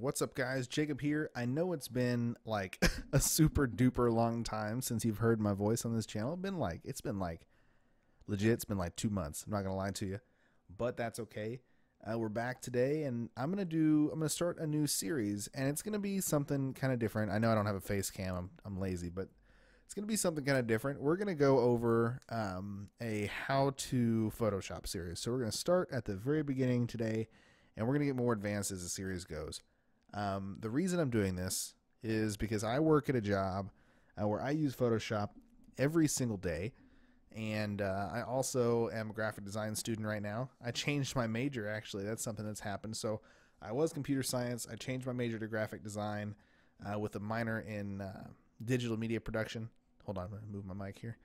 What's up, guys? Jacob here. I know it's been like a super duper long time since you've heard my voice on this channel. It's been like 2 months. I'm not gonna lie to you, but that's okay. We're back today, and I'm gonna start a new series, and it's gonna be something kind of different. I know I don't have a face cam. I'm lazy, but it's gonna be something kind of different. We're gonna go over a how-to Photoshop series. So we're gonna start at the very beginning today, and we're gonna get more advanced as the series goes. The reason I'm doing this is because I work at a job where I use Photoshop every single day, and I also am a graphic design student right now. I changed my major, actually. That's something that's happened. So I was computer science. I changed my major to graphic design with a minor in digital media production. Hold on, I'm going to move my mic here.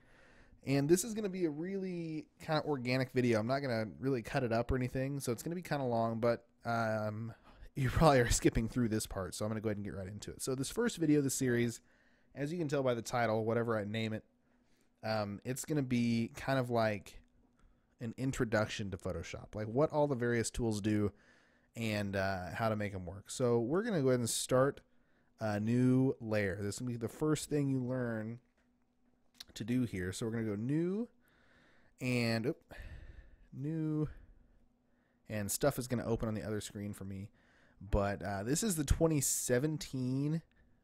And this is going to be a really kind of organic video. I'm not going to really cut it up or anything, so it's going to be kind of long, but you probably are skipping through this part, so I'm going to go ahead and get right into it. So this first video of the series, as you can tell by the title, whatever I name it, it's going to be kind of like an introduction to Photoshop, like what all the various tools do and how to make them work. So we're going to go ahead and start a new layer. This will be the first thing you learn to do here. So we're going to go new and new, and stuff is going to open on the other screen for me. But this is the 2017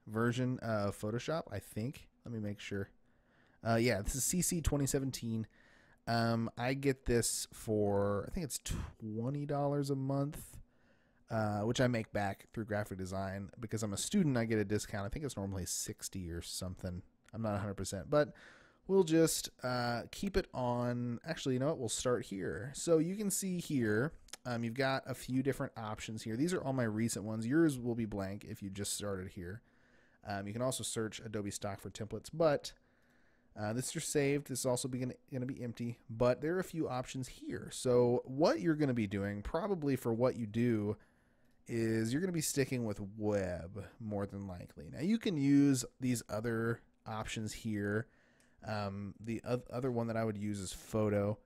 version of Photoshop, I think. Let me make sure. Yeah, this is CC 2017. I get this for, I think it's $20 a month, which I make back through graphic design. Because I'm a student, I get a discount. I think it's normally 60 or something. I'm not 100%. But we'll just keep it on. Actually, you know what? We'll start here. So you can see here. You've got a few different options here. These are all my recent ones. Yours will be blank if you just started here. You can also search Adobe Stock for templates, but this is saved. This is also going to be empty, but there are a few options here. So what you're going to be doing probably for what you do is you're going to be sticking with web more than likely. Now you can use these other options here. The other one that I would use is photo,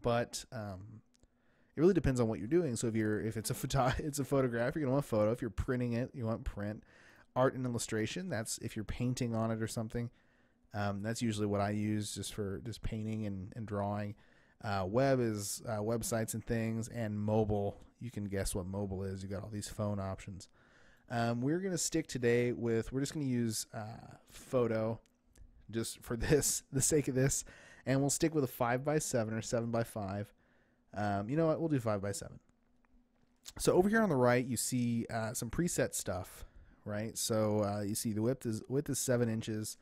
but it really depends on what you're doing. So if it's a photograph, you're gonna want photo. If you're printing it, you want print. Art and illustration, that's if you're painting on it or something. That's usually what I use just for painting and drawing. Web is websites and things, and mobile. You can guess what mobile is. You've got all these phone options. We're gonna stick today with, we're just gonna use photo just for this, the sake of this, and we'll stick with a 5 by 7 or 7 by 5. You know what? We'll do 5 by 7. So over here on the right, you see some preset stuff, right? So you see the width is 7 inches.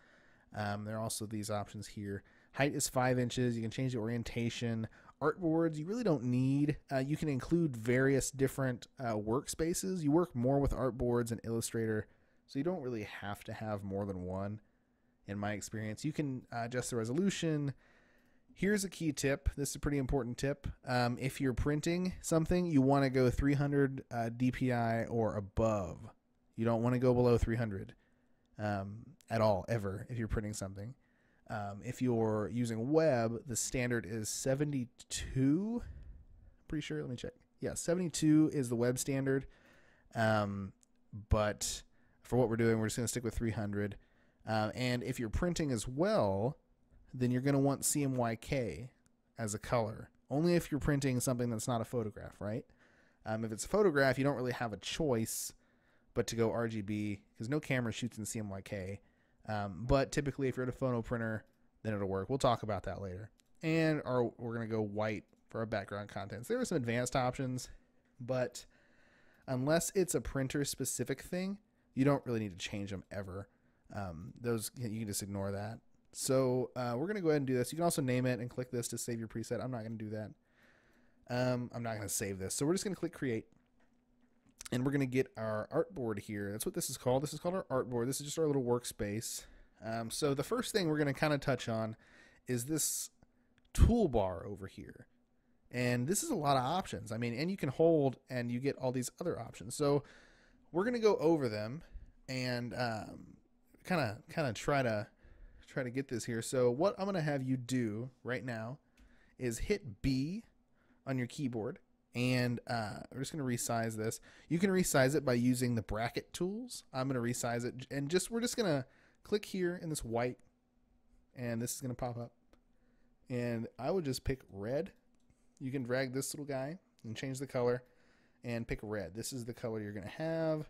There are also these options here. Height is 5 inches. You can change the orientation. Artboards you really don't need. You can include various different workspaces. You work more with artboards and Illustrator, so you don't really have to have more than one. In my experience, you can adjust the resolution. Here's a key tip. This is a pretty important tip. If you're printing something, you want to go 300 DPI or above. You don't want to go below 300 at all, ever, if you're printing something. If you're using web, the standard is 72. Pretty sure. Let me check. Yeah, 72 is the web standard. But for what we're doing, we're just going to stick with 300. And if you're printing as well, then you're going to want CMYK as a color. Only if you're printing something that's not a photograph, right? If it's a photograph, you don't really have a choice but to go RGB, because no camera shoots in CMYK. But typically, if you're at a photo printer, then it'll work. We'll talk about that later. And we're going to go white for our background contents. There are some advanced options, but unless it's a printer-specific thing, you don't really need to change them ever. Those you can just ignore that. So we're going to go ahead and do this. You can also name it and click this to save your preset. I'm not going to do that. I'm not going to save this. So we're just going to click create, and we're going to get our artboard here. That's what this is called. This is called our artboard. This is just our little workspace. So the first thing we're going to kind of touch on is this toolbar over here. And this is a lot of options. I mean, and you can hold and you get all these other options. So we're going to go over them and kind of try to get this here. So what I'm going to have you do right now is hit B on your keyboard, And we're just going to resize this. You can resize it by using the bracket tools. I'm going to resize it, and we're just going to click here in this white, and this is going to pop up. And I would just pick red. You can drag this little guy and change the color and pick red. This is the color you're going to have.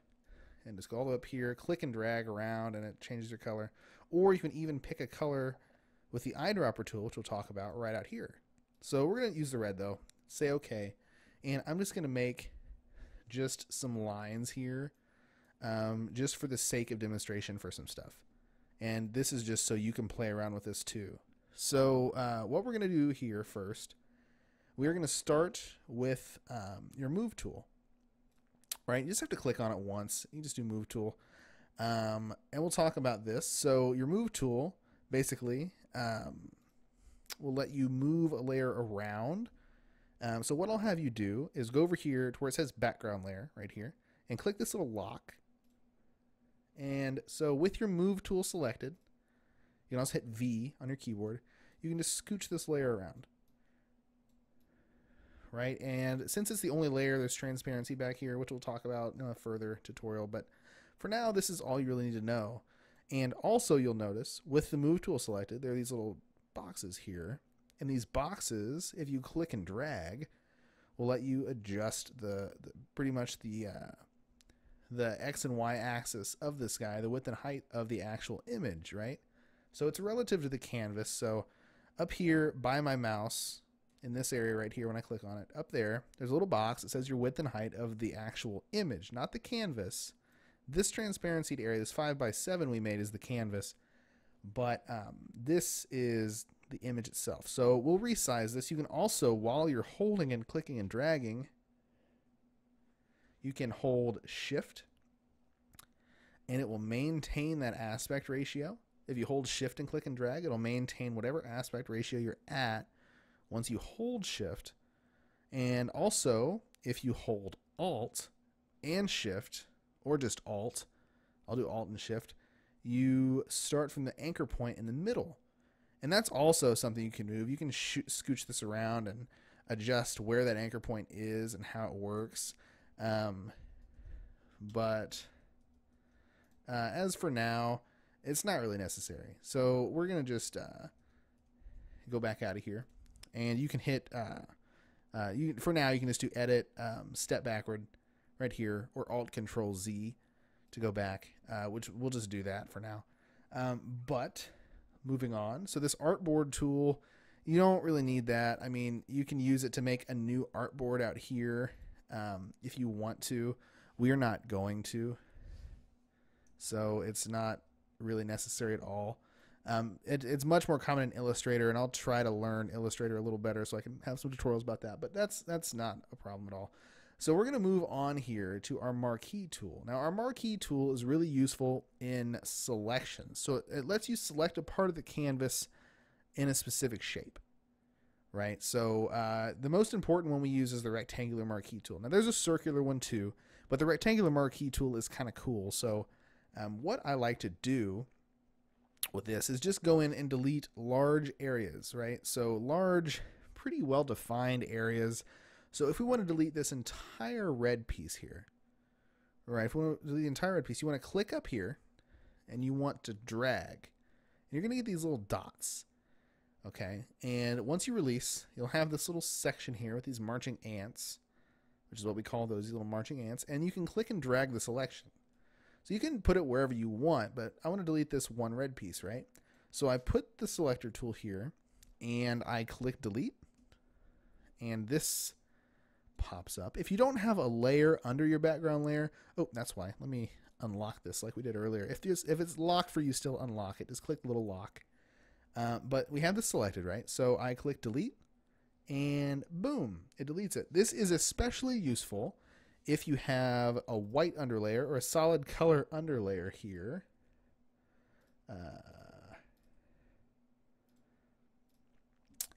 And just go all the way up here, click and drag around, and it changes your color. Or you can even pick a color with the eyedropper tool, which we'll talk about right out here. So we're going to use the red though. Say okay. And I'm just going to make just some lines here, just for the sake of demonstration for some stuff. And this is just so you can play around with this too. So what we're going to do here first, we're going to start with your move tool. Right, you just have to click on it once. You just do move tool, and we'll talk about this. So your move tool basically will let you move a layer around. So what I'll have you do is go over here to where it says background layer right here and click this little lock. And so with your move tool selected, you can also hit V on your keyboard. You can just scooch this layer around. Right, and since it's the only layer, there's transparency back here, which we'll talk about in a further tutorial. But for now, this is all you really need to know. And also you'll notice with the move tool selected, there are these little boxes here. And these boxes, if you click and drag, will let you adjust the pretty much the X and Y axis of this guy, the width and height of the actual image, right? So it's relative to the canvas. So up here by my mouse, in this area right here, when I click on it, up there, there's a little box that says your width and height of the actual image, not the canvas. This transparency area, this 5x7 we made, is the canvas, but this is the image itself. So we'll resize this. You can also, while you're holding and clicking and dragging, you can hold Shift, and it will maintain that aspect ratio. If you hold Shift and click and drag, it'll maintain whatever aspect ratio you're at once you hold Shift. And also, if you hold Alt and Shift, or just Alt, I'll do Alt and Shift, you start from the anchor point in the middle. And that's also something you can move. You can scooch this around and adjust where that anchor point is and how it works. As for now, it's not really necessary. So we're going to just go back out of here. And you can hit, for now, you can just do edit, step backward right here, or Alt-Control-Z to go back, which we'll just do that for now. But moving on, so this artboard tool, you don't really need that. I mean, you can use it to make a new artboard out here if you want to. We're not going to, so it's not really necessary at all. It's much more common in Illustrator, and I'll try to learn Illustrator a little better so I can have some tutorials about that, but that's not a problem at all. So we're going to move on here to our marquee tool. Now our marquee tool is really useful in selection. So it lets you select a part of the canvas in a specific shape, right? So the most important one we use is the rectangular marquee tool. Now there's a circular one too, but the rectangular marquee tool is kind of cool. So what I like to do with this is just go in and delete large areas, right? So large, pretty well defined areas. So if we want to delete this entire red piece here, right? If we want to delete the entire red piece, you want to click up here and you want to drag. And you're going to get these little dots, okay? And once you release, you'll have this little section here with these marching ants, which is what we call those, these little marching ants, and you can click and drag the selection. So you can put it wherever you want, but I want to delete this one red piece, right? So I put the selector tool here and I click delete, and this pops up. If you don't have a layer under your background layer, oh, that's why. Let me unlock this like we did earlier. If it's locked for you, still unlock it. Just click the little lock. But we have this selected, right? So I click delete and boom, it deletes it. This is especially useful if you have a white underlayer or a solid color underlayer here.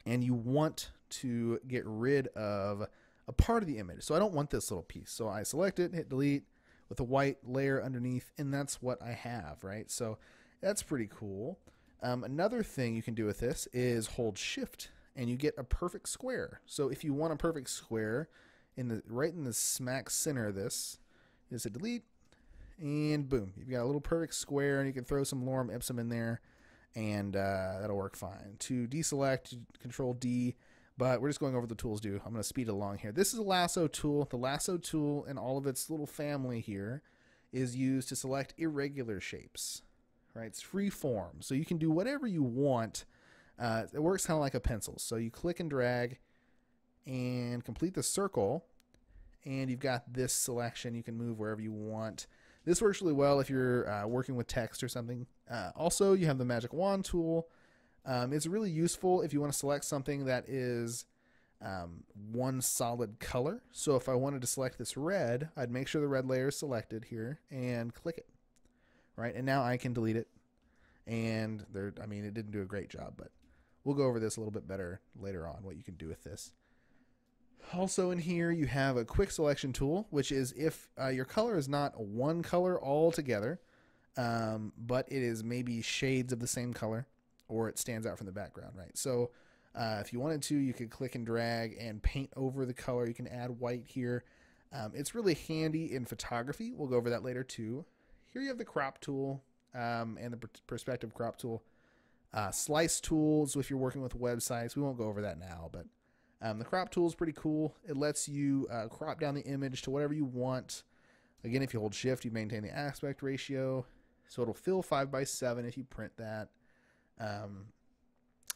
And you want to get rid of a part of the image. So I don't want this little piece. So I select it, hit delete with a white layer underneath, and that's what I have, right? So that's pretty cool. Another thing you can do with this is hold Shift and you get a perfect square. So if you want a perfect square, right in the smack center of this, you just hit delete, and boom, you've got a little perfect square, and you can throw some lorem ipsum in there, and that'll work fine. To deselect, Control D, but we're just going over the tools do. I'm going to speed along here. This is a lasso tool. The lasso tool and all of its little family here is used to select irregular shapes, right? It's free form, so you can do whatever you want. It works kind of like a pencil. So you click and drag and complete the circle, and you've got this selection. You can move wherever you want. This works really well if you're working with text or something. Also, you have the magic wand tool. It's really useful if you want to select something that is one solid color. So if I wanted to select this red, I'd make sure the red layer is selected here and click it, right? And now I can delete it. And there, I mean, it didn't do a great job, but we'll go over this a little bit better later on, what you can do with this. Also in here, you have a quick selection tool, which is if your color is not one color altogether, but it is maybe shades of the same color, or it stands out from the background, right? So if you wanted to, you could click and drag and paint over the color. You can add white here. It's really handy in photography. We'll go over that later too. Here you have the crop tool and the perspective crop tool. Slice tools if you're working with websites. We won't go over that now, but the crop tool is pretty cool. It lets you crop down the image to whatever you want. Again, if you hold shift, you maintain the aspect ratio. So it'll fill 5 by 7 if you print that.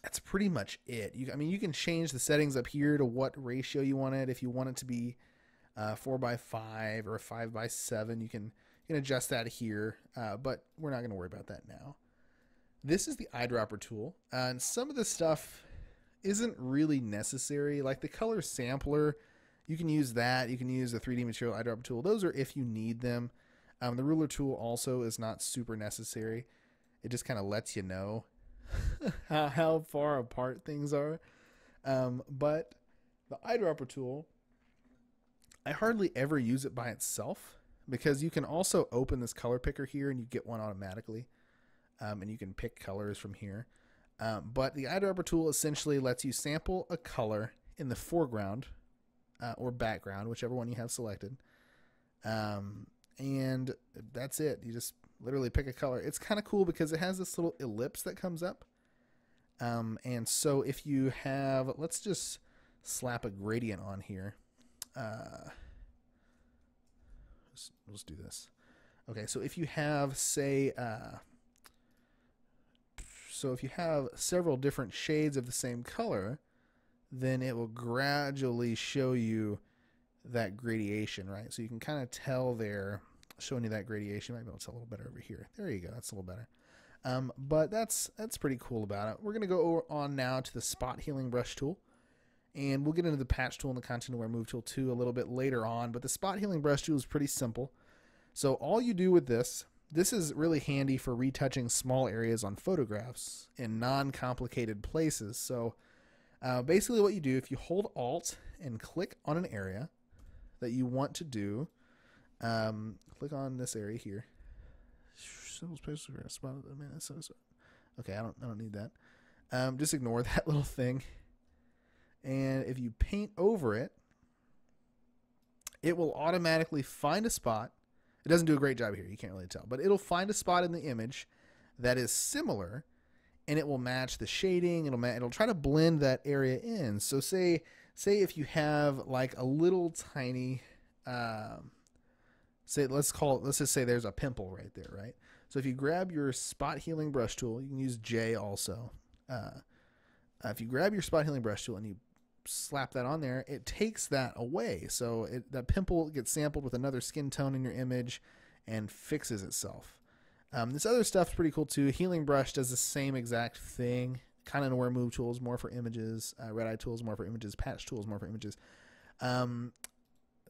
That's pretty much it. I mean, you can change the settings up here to what ratio you want it. If you want it to be 4 by 5 or 5 by 7, you can adjust that here, but we're not going to worry about that now. This is the eyedropper tool, and some of the stuff isn't really necessary, like the color sampler. You can use that. You can use the 3D material eyedropper tool. Those are if you need them. The ruler tool also is not super necessary. It just kind of lets you know how far apart things are. But the eyedropper tool, I hardly ever use it by itself, because you can also open this color picker here and you get one automatically, and you can pick colors from here. But the eyedropper tool essentially lets you sample a color in the foreground or background, whichever one you have selected. And that's it. You just literally pick a color. It's kind of cool because it has this little ellipse that comes up. And so if you have, let's just slap a gradient on here. Let's do this. Okay, so if you have, say, so if you have several different shades of the same color, then it will gradually show you that gradation, right? So you can kind of tell there, showing you that gradation. Might be able to tell a little better over here. There you go. That's a little better. But that's pretty cool about it. We're going to go on now to the spot healing brush tool, and we'll get into the patch tool and the content aware move tool too a little bit later on. But the spot healing brush tool is pretty simple. So all you do with this is really handy for retouching small areas on photographs in non-complicated places. So basically what you do, if you hold Alt and click on an area that you want to do, click on this area here. Okay, I don't need that. Just ignore that little thing. And if you paint over it, it will automatically find a spot. It doesn't do a great job here. You can't really tell, but it'll find a spot in the image that is similar, and it will match the shading. It'll try to blend that area in. So say if you have like a little tiny, let's just say there's a pimple right there, right? So if you grab your spot healing brush tool, you can use J also. If you grab your spot healing brush tool and you slap that on there, it takes that away. So that pimple gets sampled with another skin tone in your image and fixes itself. This other stuff's pretty cool too. Healing brush does the same exact thing. Content aware move tools more for images. Red eye tools more for images. Patch tools more for images.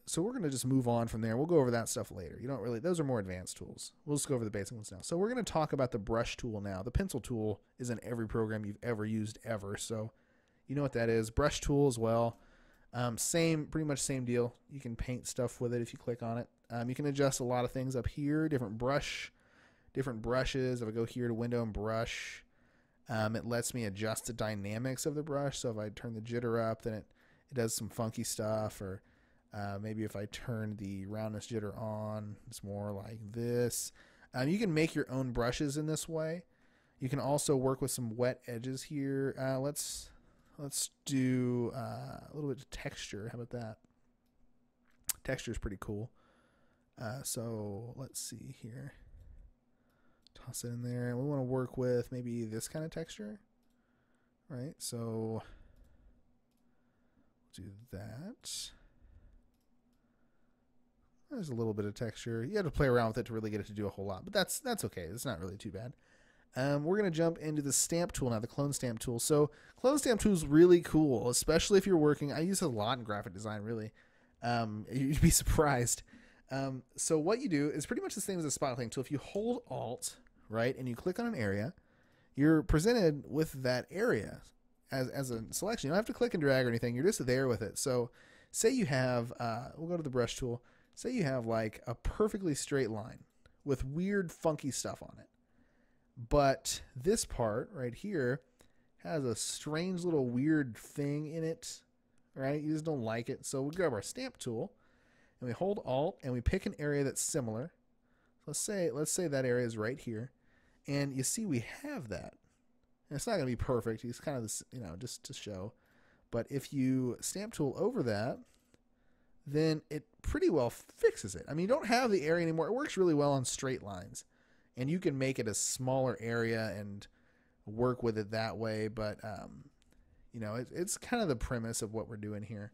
So we're going to just move on from there. We'll go over that stuff later. Those are more advanced tools. We'll just go over the basic ones now. So we're going to talk about the brush tool now. The pencil tool is in every program you've ever used ever. So you know what that is. Brush tool as well. Pretty much same deal. You can paint stuff with it if you click on it. You can adjust a lot of things up here. Different brushes. If I go here to window and brush, it lets me adjust the dynamics of the brush. So if I turn the jitter up, then it does some funky stuff, or Maybe if I turn the roundness jitter on, it's more like this. You can make your own brushes in this way. You can also work with some wet edges here. Let's do a little bit of texture. How about that? Texture is pretty cool. So let's see here. Toss it in there. We want to work with maybe this kind of texture, right? So we'll do that. There's a little bit of texture. You have to play around with it to really get it to do a whole lot, but that's okay. It's not really too bad. We're going to jump into the stamp tool now, the clone stamp tool. So clone stamp tool is really cool, especially if you're working. I use it a lot in graphic design, really. You'd be surprised. So what you do is pretty much the same as a spotlighting tool. If you hold Alt, right, and you click on an area, you're presented with that area as a selection. You don't have to click and drag or anything. You're just there with it. So say you have, we'll go to the brush tool. Say you have like a perfectly straight line with weird funky stuff on it. But this part right here has a strange little weird thing in it, right? You just don't like it. So we grab our stamp tool and we hold Alt and we pick an area that's similar. Let's say that area is right here, and you see we have that. And it's not going to be perfect. It's kind of this, you know, just to show. But if you stamp tool over that, then it pretty well fixes it. I mean, you don't have the area anymore. It works really well on straight lines. And you can make it a smaller area and work with it that way. But, you know, it's kind of the premise of what we're doing here.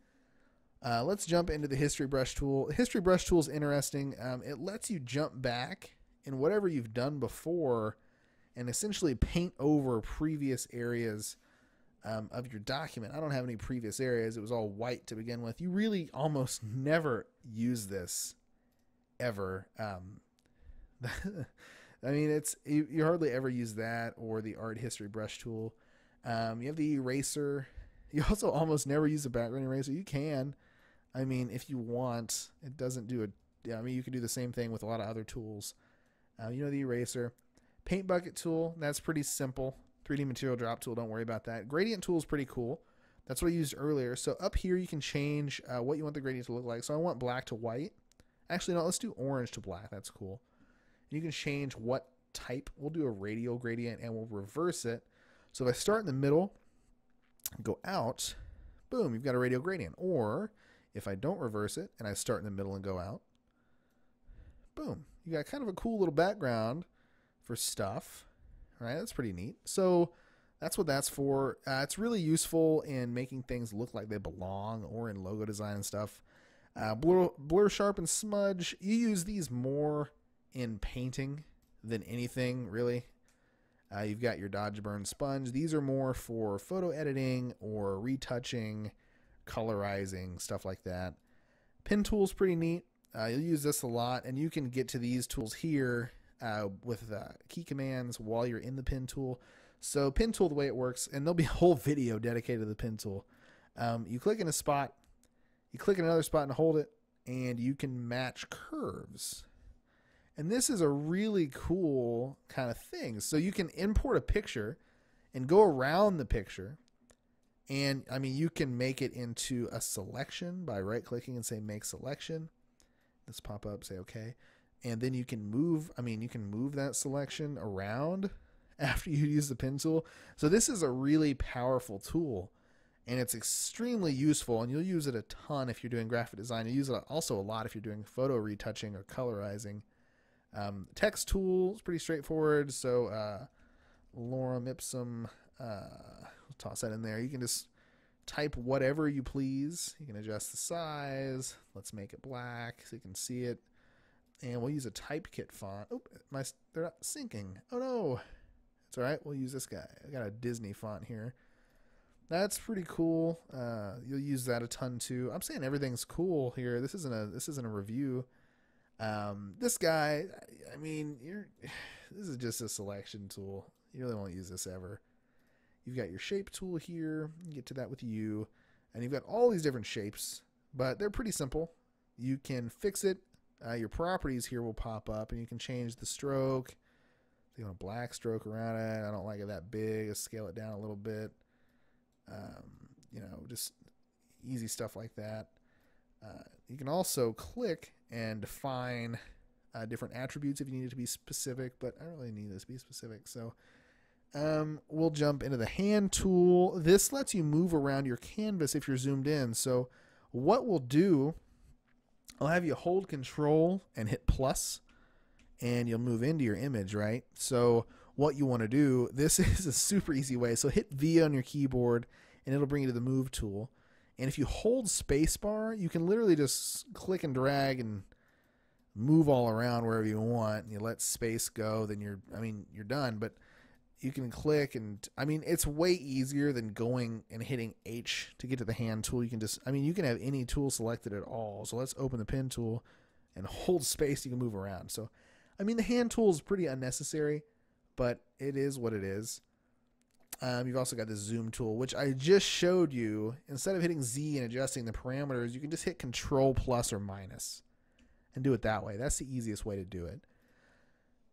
Let's jump into the History Brush tool. History Brush tool is interesting. It lets you jump back in whatever you've done before and essentially paint over previous areas of your document. I don't have any previous areas. It was all white to begin with. You really almost never use this ever. I mean, you hardly ever use that or the art history brush tool. You have the eraser. You also almost never use the background eraser. You can, I mean, if you want. It doesn't do a. I mean, you can do the same thing with a lot of other tools. You know, the eraser, paint bucket tool. That's pretty simple. 3D material drop tool. Don't worry about that. Gradient tool is pretty cool. That's what I used earlier. So up here, you can change what you want the gradient to look like. So I want black to white. Actually, no. Let's do orange to black. That's cool. You can change what type. We'll do a radial gradient and we'll reverse it. So if I start in the middle, go out, boom, you've got a radial gradient. Or if I don't reverse it and I start in the middle and go out, boom, you got kind of a cool little background for stuff, right? That's pretty neat. So that's what that's for. It's really useful in making things look like they belong or in logo design and stuff. Blur, sharp, and smudge. You use these more in painting than anything, really. You've got your dodge, burn, sponge. These are more for photo editing or retouching, colorizing, stuff like that. Pen tool's pretty neat. You'll use this a lot, and you can get to these tools here with key commands while you're in the pen tool. So pen tool, the way it works, and there'll be a whole video dedicated to the pen tool. You click in a spot, you click in another spot and hold it, and you can match curves. And this is a really cool kind of thing. So you can import a picture and go around the picture. And I mean, you can make it into a selection by right clicking and say make selection. Let's pop up, say okay. And then you can move, I mean, you can move that selection around after you use the pen tool. So this is a really powerful tool and it's extremely useful, and you'll use it a ton if you're doing graphic design. You use it also a lot if you're doing photo retouching or colorizing. Text tool is pretty straightforward. So lorem ipsum, toss that in there. You can just type whatever you please. You can adjust the size. Let's make it black so you can see it. And we'll use a Type Kit font. Oh, they're not syncing. Oh no, it's all right. We'll use this guy. I got a Disney font here. That's pretty cool. You'll use that a ton too. I'm saying everything's cool here. This isn't a review. This guy, I mean, this is just a selection tool. You really won't use this ever. You've got your shape tool here. You get to that with U, and you've got all these different shapes, but they're pretty simple. You can fix it. Your properties here will pop up, and you can change the stroke. If you want a black stroke around it, I don't like it that big. Let's scale it down a little bit. You know, just easy stuff like that. You can also click and define different attributes if you need it to be specific, but I don't really need this to be specific. So we'll jump into the hand tool. This lets you move around your canvas if you're zoomed in. So what we'll do, I'll have you hold control and hit plus, and you'll move into your image, right? So what you want to do, this is a super easy way. So hit V on your keyboard and it'll bring you to the move tool. And if you hold spacebar, you can literally just click and drag and move all around wherever you want. And you let space go, then you're done. But you can click and, I mean, it's way easier than going and hitting H to get to the hand tool. You can just, I mean, you can have any tool selected at all. So let's open the pen tool and hold space. You can move around. So, I mean, the hand tool is pretty unnecessary, but it is what it is. You've also got the zoom tool, which I just showed you. Instead of hitting Z and adjusting the parameters, you can just hit control plus or minus and do it that way. That's the easiest way to do it.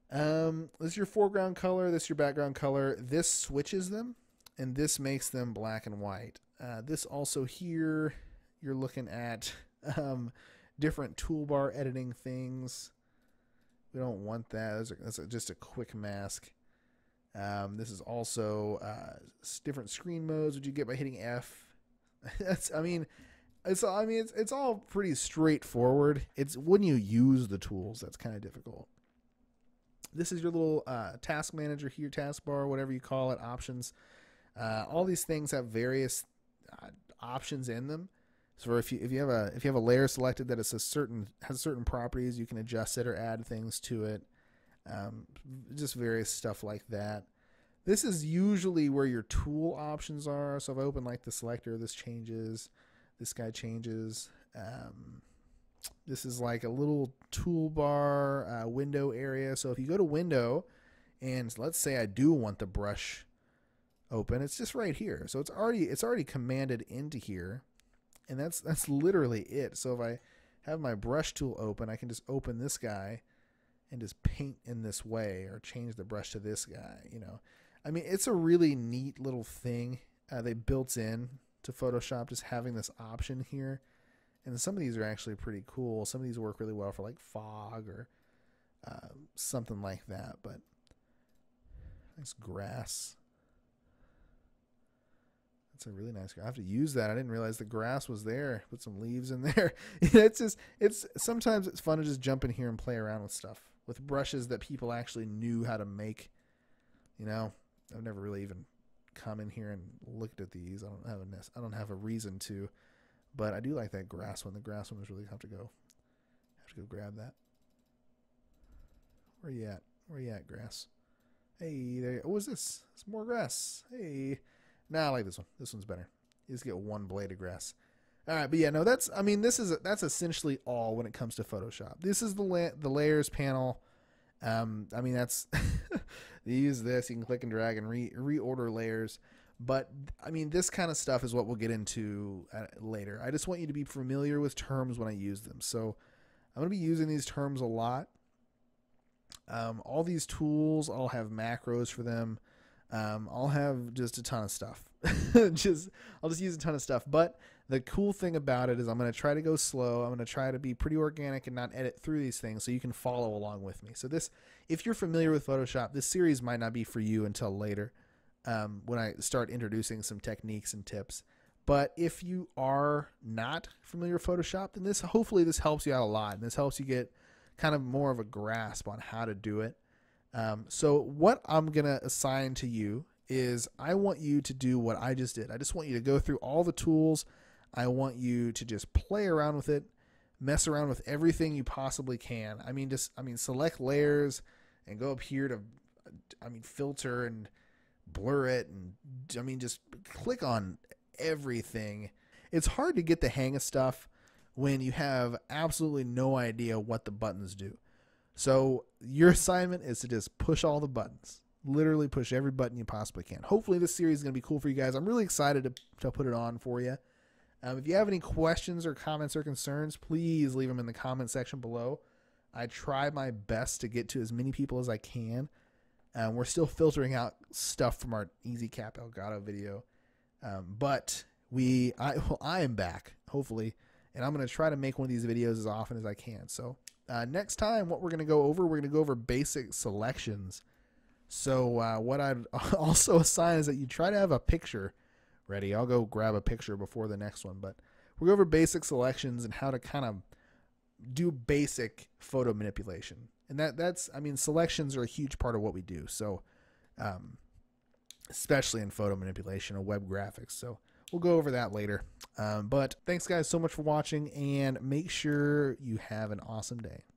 This is your foreground color. This is your background color. This switches them, and this makes them black and white. This also here, you're looking at different toolbar editing things. We don't want that. That's just a quick mask. This is also different screen modes, which you get by hitting F. It's all pretty straightforward. It's when you use the tools that's kind of difficult. This is your little task manager here, taskbar, whatever you call it, options. All these things have various options in them. So if you have a layer selected that is has certain properties, you can adjust it or add things to it. Just various stuff like that. This is usually where your tool options are. So if I open like the selector, this changes. This guy changes. This is like a little toolbar window area. So if you go to window, and let's say I do want the brush open, it's just right here. So it's already commanded into here. And that's literally it. So if I have my brush tool open, I can just open this guy and just paint in this way or change the brush to this guy, you know. I mean, it's a really neat little thing. They built in to Photoshop just having this option here. And some of these are actually pretty cool. Some of these work really well for like fog or something like that. But nice grass. It's a really nice guy. I have to use that. I didn't realize the grass was there. Put some leaves in there. Sometimes it's fun to just jump in here and play around with stuff, with brushes that people actually knew how to make. You know, I've never really even come in here and looked at these. I don't have a reason to, but I do like that grass one. The grass one was really have to go grab that. Where you at? Where you at, grass? Hey, there. What was this? It's more grass. Hey. Nah, I like this one. This one's better. You just get one blade of grass. All right, but yeah, no, that's essentially all when it comes to Photoshop. This is the layers panel. I mean, that's you use this. You can click and drag and reorder layers. But I mean, this kind of stuff is what we'll get into later. I just want you to be familiar with terms when I use them. So I'm gonna be using these terms a lot. All these tools, I'll have macros for them. I'll have just a ton of stuff. I'll just use a ton of stuff. But the cool thing about it is I'm going to try to go slow. I'm going to try to be pretty organic and not edit through these things so you can follow along with me. So this, if you're familiar with Photoshop, this series might not be for you until later when I start introducing some techniques and tips. But if you are not familiar with Photoshop, then hopefully this helps you out a lot. And this helps you get kind of more of a grasp on how to do it. So what I'm going to assign to you is I want you to do what I just did. I just want you to go through all the tools. I want you to just play around with it, mess around with everything you possibly can. I mean, select layers and go up here to, filter and blur it. And just click on everything. It's hard to get the hang of stuff when you have absolutely no idea what the buttons do. So your assignment is to just push all the buttons, literally push every button you possibly can. Hopefully this series is going to be cool for you guys. I'm really excited to put it on for you. If you have any questions or comments or concerns, please leave them in the comment section below. I try my best to get to as many people as I can. We're still filtering out stuff from our Easy Cap Elgato video. But I am back, hopefully, and I'm going to try to make one of these videos as often as I can. So next time, what we're going to go over basic selections. So what I'd also assign is that you try to have a picture ready. I'll go grab a picture before the next one, but we'll go over basic selections and how to kind of do basic photo manipulation. And that's, I mean, selections are a huge part of what we do. So especially in photo manipulation or web graphics. So we'll go over that later. But thanks guys so much for watching, and make sure you have an awesome day.